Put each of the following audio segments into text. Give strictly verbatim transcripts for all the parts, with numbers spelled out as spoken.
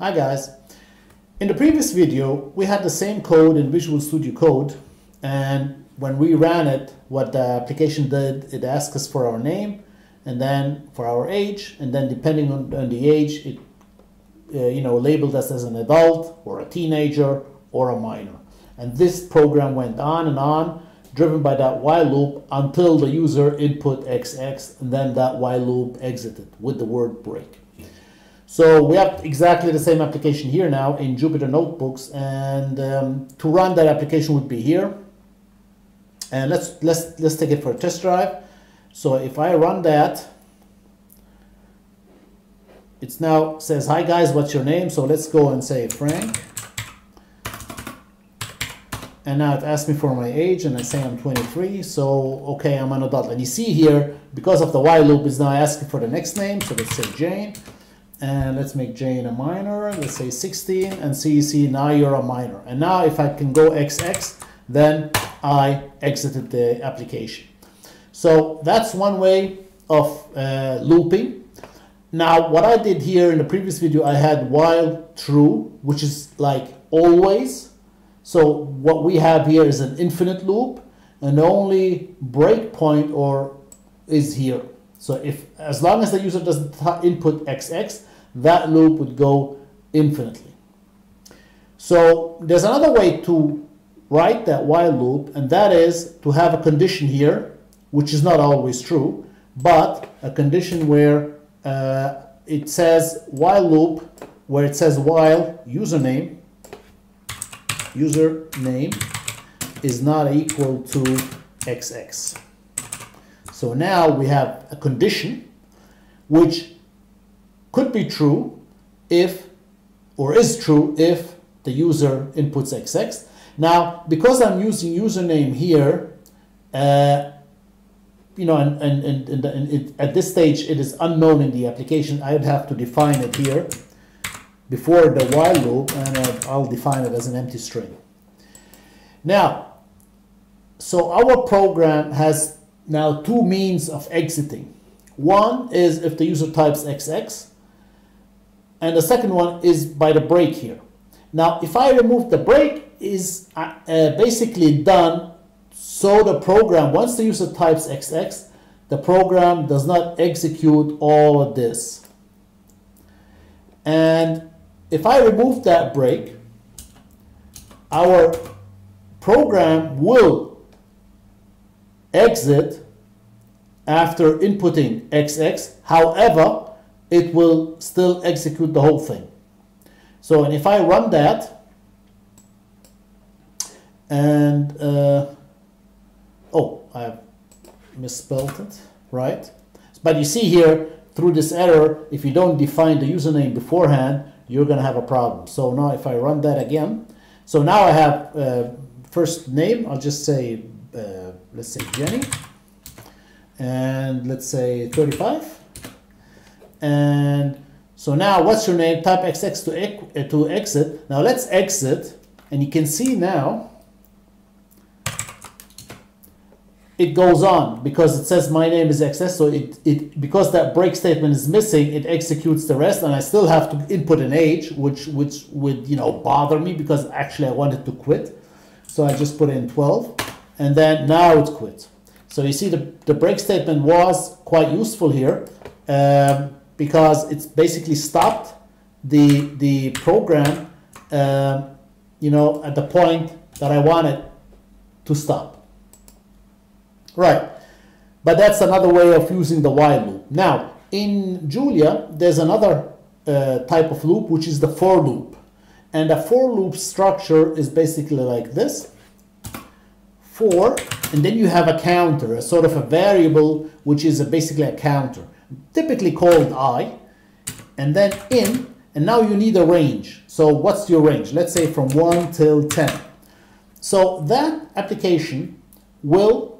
Hi guys. In the previous video, we had the same code in Visual Studio Code, and when we ran it, what the application did, it asked us for our name, and then for our age, and then depending on, on the age, it uh, you know labeled us as an adult or a teenager or a minor. And this program went on and on, driven by that while loop until the user input X X, and then that while loop exited with the word break. So we have exactly the same application here now in Jupyter Notebooks, and um, to run that application would be here. And let's let's let's take it for a test drive. So if I run that, it's now says, "Hi guys, what's your name?" So let's go and say Frank. And now it asks me for my age, and I say I'm twenty-three, so okay, I'm an adult. And you see here, because of the while loop, it's now asking for the next name, so let's say Jane, and let's make Jane a minor, let's say sixteen, and see, you see, now you're a minor. And now if I can go X X, then I exited the application. So that's one way of uh, looping. Now, what I did here in the previous video, I had while true, which is like always. So what we have here is an infinite loop, and the only breakpoint or is here. So if as long as the user doesn't input X X, that loop would go infinitely. So there's another way to write that while loop, and that is to have a condition here, which is not always true, but a condition where uh, it says while loop, where it says while username. Username is not equal to X X. So now we have a condition which could be true if, or is true if, the user inputs X X. Now, because I'm using username here, uh, you know, and, and, and, and, and it, at this stage it is unknown in the application, I would have to define it here before the while loop, and uh, I'll define it as an empty string. Now, so our program has now two means of exiting. One is if the user types X X, and the second one is by the break here. Now, if I remove the break, is uh, uh, basically done, so the program, once the user types X X, the program does not execute all of this. And if I remove that break, our program will exit after inputting X X. However, it will still execute the whole thing. So, and if I run that, and uh, oh, I misspelled it, right? But you see here, through this error, if you don't define the username beforehand, you're going to have a problem. So now if I run that again, so now I have uh, first name, I'll just say, uh, let's say Jenny, and let's say thirty-five. And so now what's your name? Type X X to, ex uh, to exit. Now let's exit, and you can see now it goes on because it says my name is X X, so it, it because that break statement is missing, it executes the rest, and I still have to input an age, which which would you know bother me because actually I wanted to quit. So I just put in twelve, and then now it quits. So you see the, the break statement was quite useful here uh, because it's basically stopped the the program uh, you know at the point that I wanted to stop. Right, but that's another way of using the while loop. Now, in Julia, there's another uh, type of loop, which is the for loop. And the for loop structure is basically like this. For, and then you have a counter, a sort of a variable, which is a, basically a counter, typically called I, and then in, and now you need a range. So what's your range? Let's say from one till ten. So that application will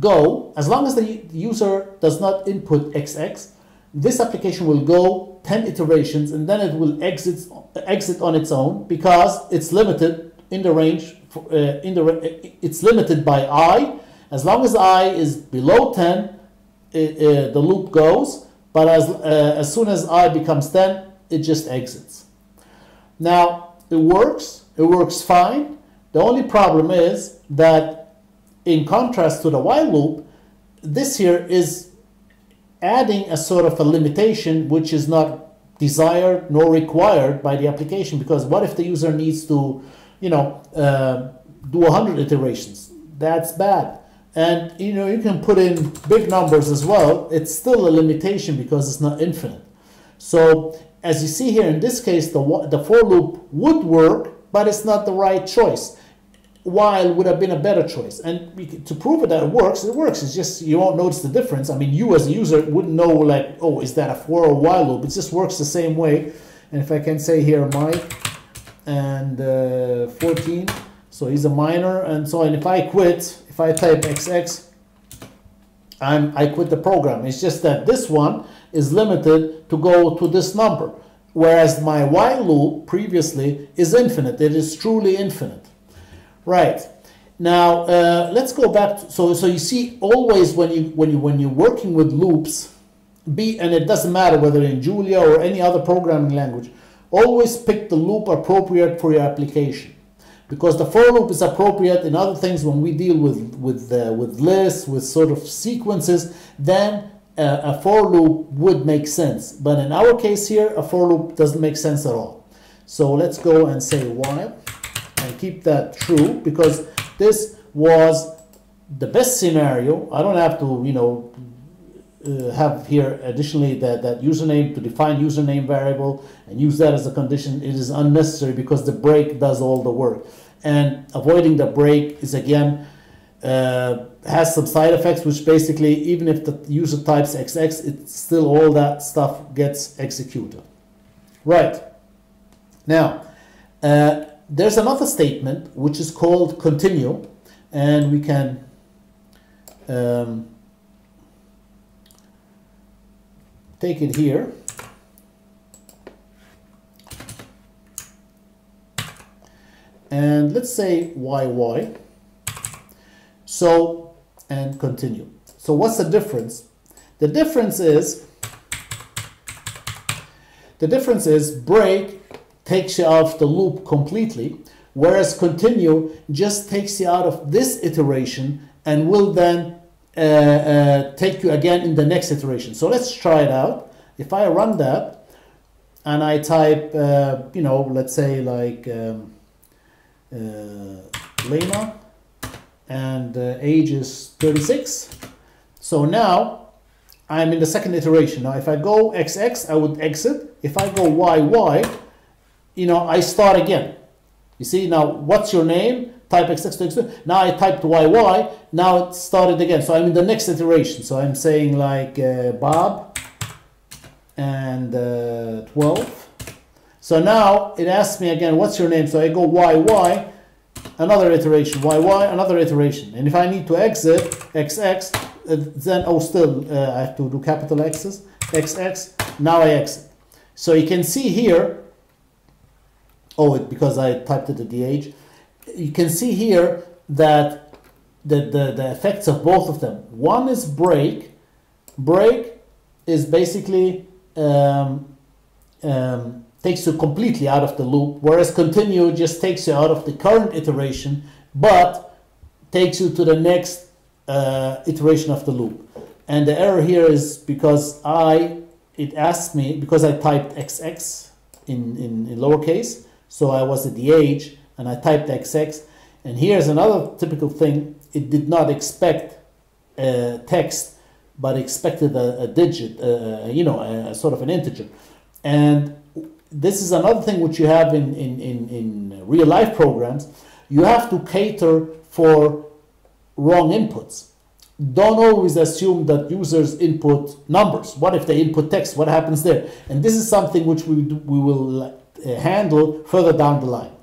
go, as long as the user does not input X X, this application will go ten iterations, and then it will exit exit on its own because it's limited in the range. For, uh, in the it's limited by I. As long as I is below ten, it, uh, the loop goes. But as uh, as soon as I becomes ten, it just exits. Now, it works, it works fine. The only problem is that in contrast to the while loop, this here is adding a sort of a limitation which is not desired nor required by the application, because what if the user needs to, you know, uh, do one hundred iterations? That's bad. And, you know, you can put in big numbers as well. It's still a limitation because it's not infinite. So as you see here, in this case, the, the for loop would work, but it's not the right choice. While would have been a better choice. And we, to prove it that it works, it works. It's just you won't notice the difference. I mean, you as a user wouldn't know, like, oh, is that a for or while loop? It just works the same way. And if I can say here, Mike and uh, fourteen, so he's a minor, and so on. If I quit, if I type X X, I'm, I quit the program. It's just that this one is limited to go to this number, whereas my while loop previously is infinite. It is truly infinite. Right. Now, uh, let's go back. To, so, so you see, always when you when you when you're working with loops, be and it doesn't matter whether in Julia or any other programming language, always pick the loop appropriate for your application, because the for loop is appropriate in other things when we deal with with uh, with lists, with sort of sequences, then. Uh, a for loop would make sense, but in our case here, a for loop doesn't make sense at all. So let's go and say while and keep that true, because this was the best scenario. I don't have to, you know, uh, have here additionally that, that username to define username variable and use that as a condition. It is unnecessary because the break does all the work, and avoiding the break is again uh, has some side effects, which basically, even if the user types X X, it's still all that stuff gets executed. Right. Now, uh, there's another statement which is called continue, and we can um, take it here. And let's say Y Y. So, and continue. So what's the difference? The difference is the difference is break takes you out of the loop completely, whereas continue just takes you out of this iteration and will then uh, uh, take you again in the next iteration. So let's try it out. If I run that and I type, uh, you know, let's say like um, uh, Lena. And uh, age is thirty-six. So now I'm in the second iteration. Now if I go X X, I would exit. If I go Y Y, you know, I start again. You see, now what's your name? Type X X to exit. Now I typed Y Y. Now it started again. So I'm in the next iteration. So I'm saying like uh, Bob and uh, twelve. So now it asks me again, what's your name? So I go Y Y. Another iteration, Y Y, another iteration. And if I need to exit, X X, uh, then, oh, still, uh, I have to do capital X's, X X, now I exit. So you can see here, oh, it, because I typed it at the age, you can see here that the, the, the effects of both of them. One is break. Break is basically um, um, takes you completely out of the loop, whereas continue just takes you out of the current iteration, but takes you to the next uh, iteration of the loop. And the error here is because I, it asked me, because I typed X X in, in, in lowercase, so I was at the age, and I typed X X, and here's another typical thing, it did not expect uh, text, but expected a, a digit, uh, you know, a, a sort of an integer. And this is another thing which you have in, in, in, in real life programs. You have to cater for wrong inputs. Don't always assume that users input numbers. What if they input text? What happens there? And this is something which we, do, we will handle further down the line.